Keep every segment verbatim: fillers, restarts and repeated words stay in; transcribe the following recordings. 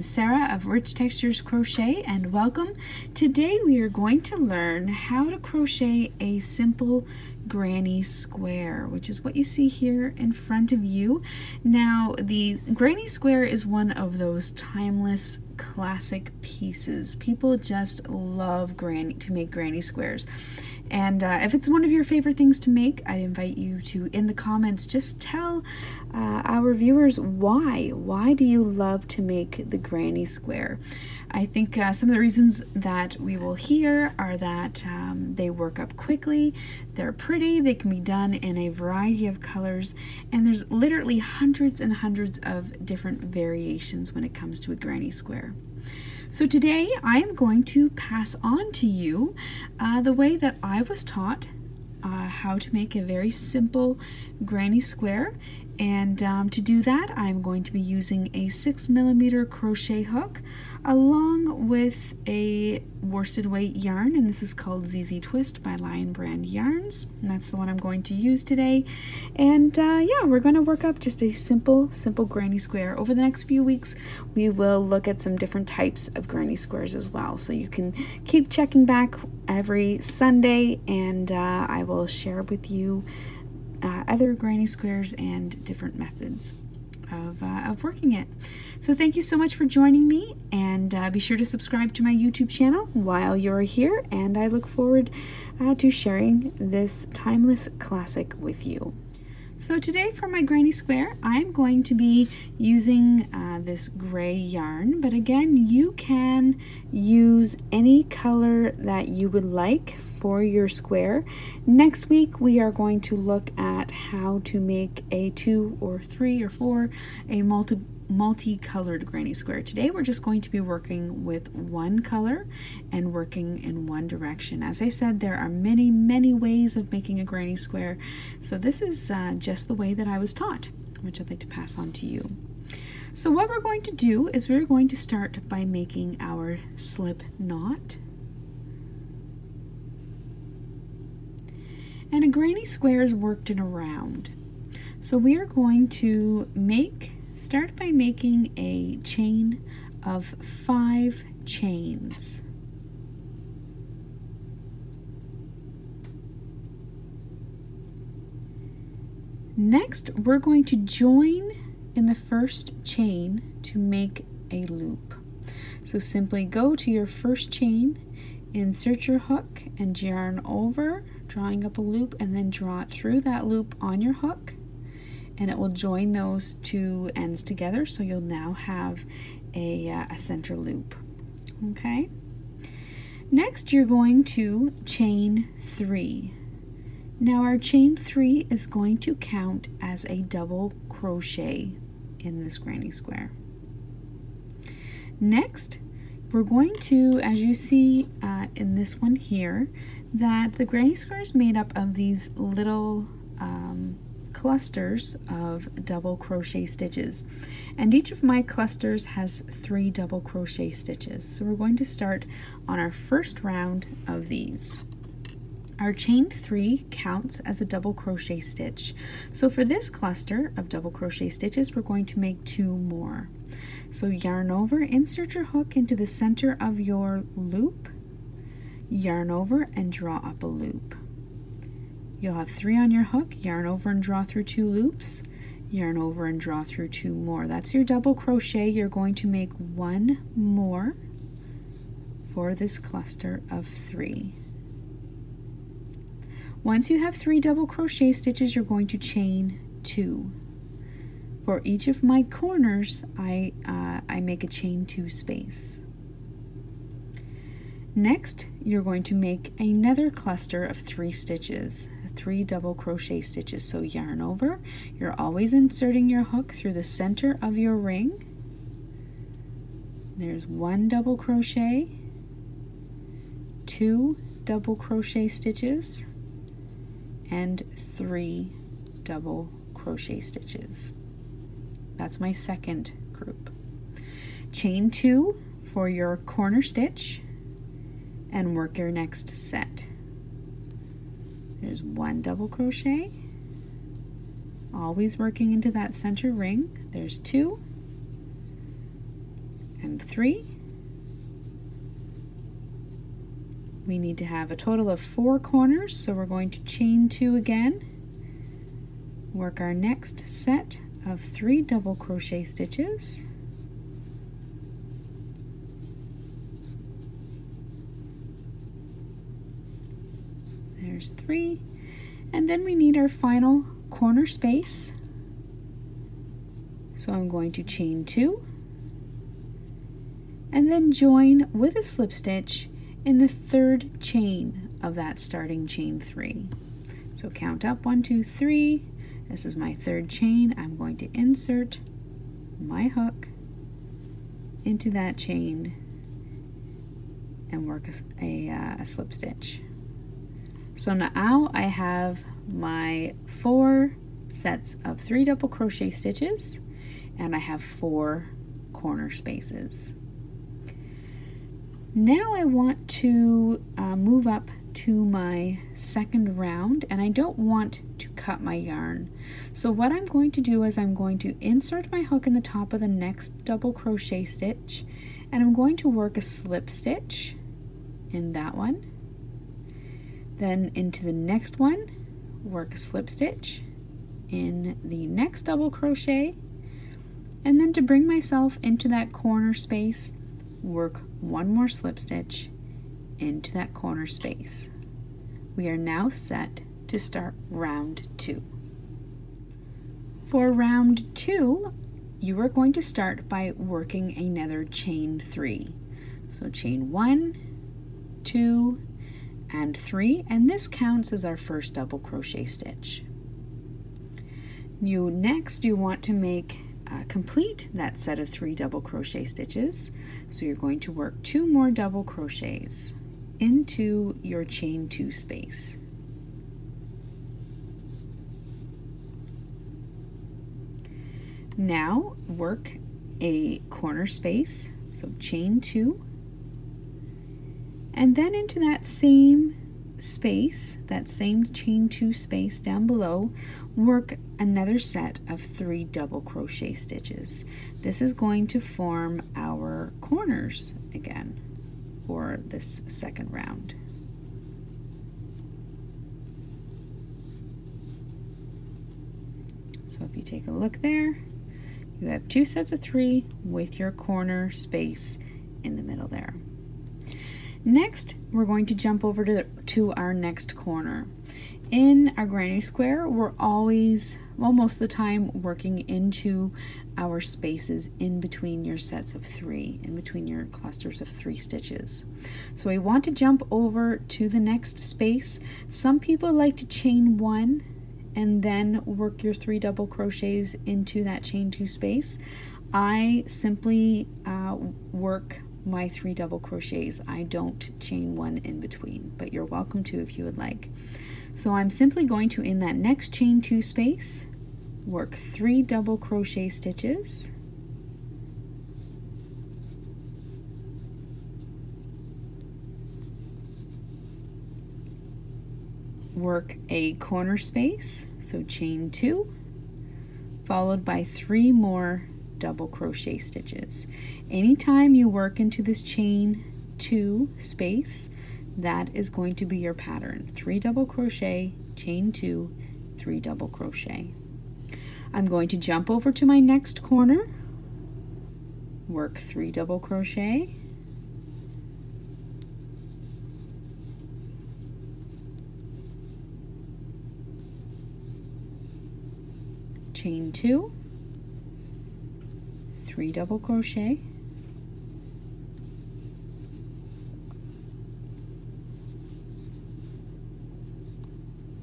from Sarah of Rich Textures Crochet, and welcome. Today we are going to learn how to crochet a simple granny square, which is what you see here in front of you. Now, the granny square is one of those timeless classic pieces. People just love granny to make granny squares. And uh, if it's one of your favorite things to make, I invite you to, in the comments, just tell uh, our viewers why. Why do you love to make the granny square? I think uh, some of the reasons that we will hear are that um, they work up quickly, they're pretty, they can be done in a variety of colors, and there's literally hundreds and hundreds of different variations when it comes to a granny square. So today I am going to pass on to you uh, the way that I was taught uh, how to make a very simple granny square, and um, to do that I'm going to be using a six millimeter crochet hook along with a worsted weight yarn, and this is called Z Z Twist by Lion Brand yarns, and that's the one I'm going to use today. And uh, yeah, we're going to work up just a simple simple granny square. Over the next few weeks we will look at some different types of granny squares as well, so you can keep checking back every Sunday, and uh, I will share with you uh, other granny squares and different methods Of, uh, of working it. So thank you so much for joining me, and uh, be sure to subscribe to my YouTube channel while you're here, and I look forward uh, to sharing this timeless classic with you. So today for my granny square I'm going to be using uh, this gray yarn, but again you can use any color that you would like for your square. Next week we are going to look at how to make a two or three or four, a multi multi-colored granny square. Today we're just going to be working with one color and working in one direction. As I said, there are many many ways of making a granny square, so this is uh, just the way that I was taught, which I'd like to pass on to you. So what we're going to do is we're going to start by making our slip knot. And a granny square is worked in a round. So we are going to make, start by making a chain of five chains. Next, we're going to join in the first chain to make a loop. So simply go to your first chain, insert your hook and yarn over, drawing up a loop, and then draw it through that loop on your hook, and it will join those two ends together, so you'll now have a, uh, a center loop. Okay, next you're going to chain three. Now our chain three is going to count as a double crochet in this granny square. Next we're going to, as you see uh, in this one here, that the granny square is made up of these little um, clusters of double crochet stitches, and each of my clusters has three double crochet stitches. So we're going to start on our first round of these. Our chain three counts as a double crochet stitch, so for this cluster of double crochet stitches we're going to make two more. So yarn over, insert your hook into the center of your loop, yarn over and draw up a loop. You'll have three on your hook, yarn over and draw through two loops, yarn over and draw through two more. That's your double crochet. You're going to make one more for this cluster of three. Once you have three double crochet stitches, you're going to chain two. For each of my corners I, uh, I make a chain two space. Next, you're going to make another cluster of three stitches, three double crochet stitches. So yarn over, you're always inserting your hook through the center of your ring. There's one double crochet, two double crochet stitches, and three double crochet stitches. That's my second group. Chain two for your corner stitch and work your next set. There's one double crochet, always working into that center ring. There's two, and and three. We need to have a total of four corners, so we're going to chain two again, work our next set of three double crochet stitches, there's three, and then we need our final corner space, so I'm going to chain two and then join with a slip stitch in the third chain of that starting chain three. So count up one, two, three. This is my third chain. I'm going to insert my hook into that chain and work a, a, uh, a slip stitch. So now I have my four sets of three double crochet stitches and I have four corner spaces. Now I want to uh, move up to my second round, and I don't want to cut my yarn. So what I'm going to do is I'm going to insert my hook in the top of the next double crochet stitch, and I'm going to work a slip stitch in that one, then into the next one, work a slip stitch in the next double crochet, and then to bring myself into that corner space, work one more slip stitch into that corner space. We are now set to start round two. For round two, you are going to start by working another chain three. So chain one, two, and three, and this counts as our first double crochet stitch. You next, you want to make Uh, complete that set of three double crochet stitches. So you're going to work two more double crochets into your chain two space. Now work a corner space, so chain two, and then into that same space, that same chain two space down below, work another set of three double crochet stitches. This is going to form our corners again for this second round. So if you take a look there, you have two sets of three with your corner space in the middle there. Next, we're going to jump over to, the, to our next corner. In our granny square, we're always, well, most of the time, working into our spaces in between your sets of three, in between your clusters of three stitches. So we want to jump over to the next space. Some people like to chain one and then work your three double crochets into that chain two space. I simply uh, work my three double crochets. I don't chain one in between, but you're welcome to if you would like. So I'm simply going to, in that next chain two space, work three double crochet stitches, work a corner space, so chain two, followed by three more double crochet stitches. Anytime you work into this chain two space, that is going to be your pattern. Three double crochet, chain two, three double crochet. I'm going to jump over to my next corner, work three double crochet, chain two, three double crochet,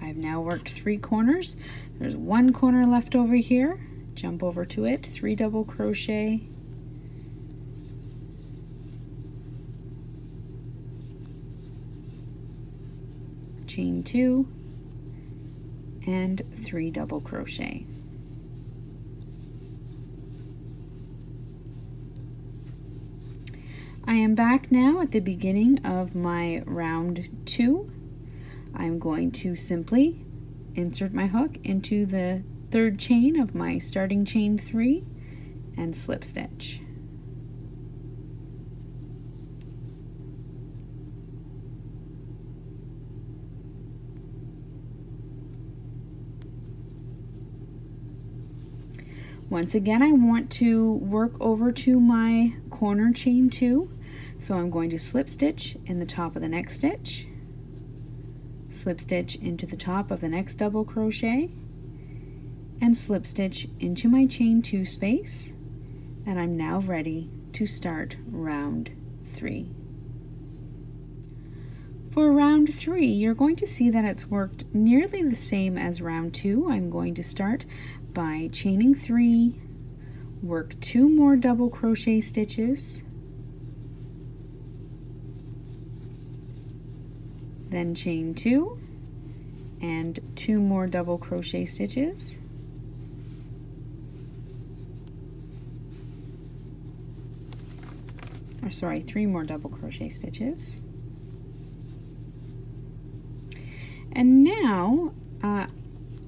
I've now worked three corners, there's one corner left over here, jump over to it, three double crochet, chain two, and three double crochet. I am back now at the beginning of my round two. I'm going to simply insert my hook into the third chain of my starting chain three and slip stitch. Once again, I want to work over to my corner chain two. So I'm going to slip stitch in the top of the next stitch, slip stitch into the top of the next double crochet, and slip stitch into my chain two space, and I'm now ready to start round three. For round three, you're going to see that it's worked nearly the same as round two. I'm going to start by chaining three, work two more double crochet stitches, then chain two and two more double crochet stitches, or sorry, three more double crochet stitches. And now uh,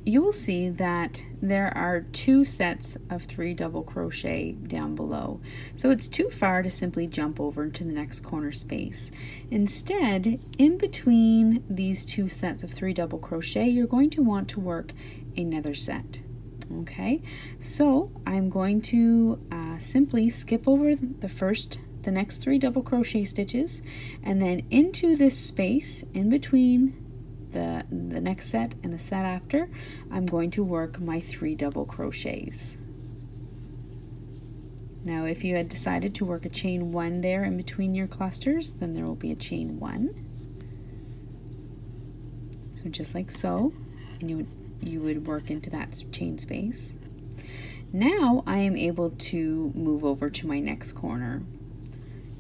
you will see that there are two sets of three double crochet down below. So it's too far to simply jump over to the next corner space. Instead, in between these two sets of three double crochet, you're going to want to work another set. Okay, so I'm going to uh, simply skip over the first, the next three double crochet stitches, and then into this space in between The, the next set and the set after, I'm going to work my three double crochets. Now, if you had decided to work a chain one there in between your clusters, then there will be a chain one. So just like so, and you would, you would work into that chain space. Now I am able to move over to my next corner.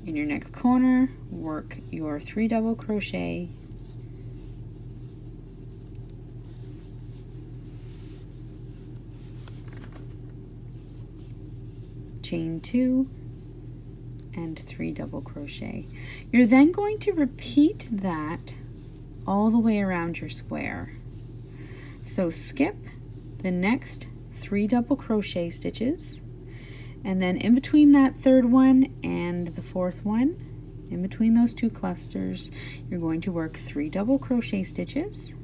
In your next corner, work your three double crochet, chain two and three double crochet. You're then going to repeat that all the way around your square. So skip the next three double crochet stitches, and then in between that third one and the fourth one, in between those two clusters, you're going to work three double crochet stitches,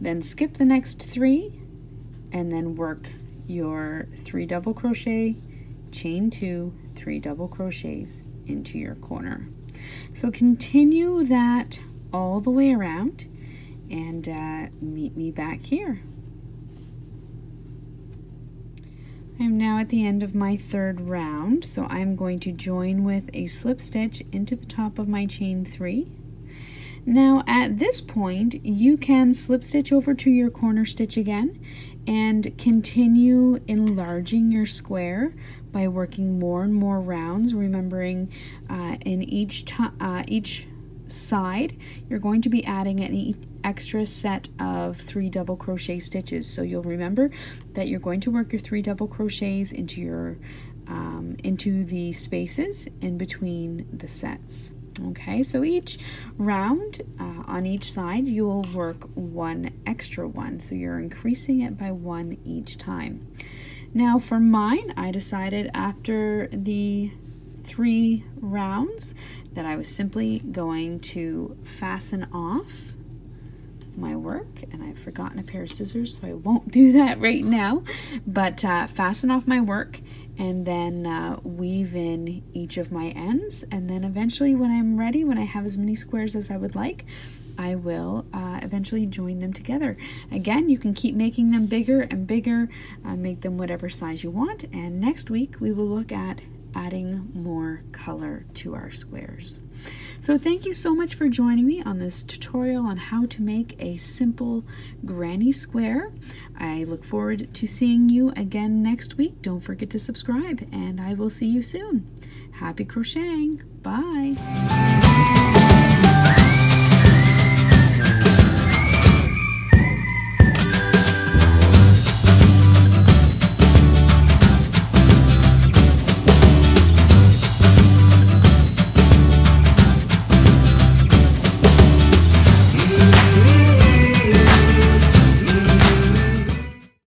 then skip the next three and then work your three double crochet, chain two, three double crochets into your corner. So continue that all the way around and uh, meet me back here. I'm now at the end of my third round, so I'm going to join with a slip stitch into the top of my chain three. Now at this point, you can slip stitch over to your corner stitch again and continue enlarging your square by working more and more rounds, remembering uh, in each, uh, each side you're going to be adding an extra set of three double crochet stitches. So you'll remember that you're going to work your three double crochets into, your, um, into the spaces in between the sets. Okay, so each round uh, on each side you will work one extra one, so you're increasing it by one each time. Now for mine, I decided after the three rounds that I was simply going to fasten off my work, and I've forgotten a pair of scissors, so I won't do that right now, but uh, fasten off my work and then uh, weave in each of my ends, and then eventually when I'm ready, when I have as many squares as I would like, I will uh, eventually join them together. Again, you can keep making them bigger and bigger, uh, make them whatever size you want, and next week we will look at adding more color to our squares. So thank you so much for joining me on this tutorial on how to make a simple granny square. I look forward to seeing you again next week. Don't forget to subscribe, and I will see you soon. Happy crocheting. Bye.